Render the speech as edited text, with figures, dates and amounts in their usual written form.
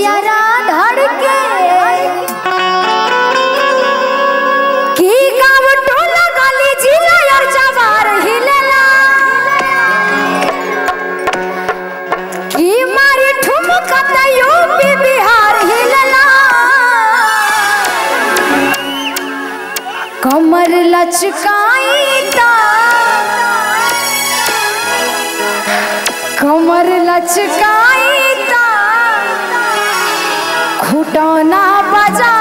पियरा धड़के की गाँव टोला गली जिला और जवार हिलेला की मारी ठुमकत यूपी बिहार हिलेला कमर लचकाई ता कमर लचकाई खुटाना बजा।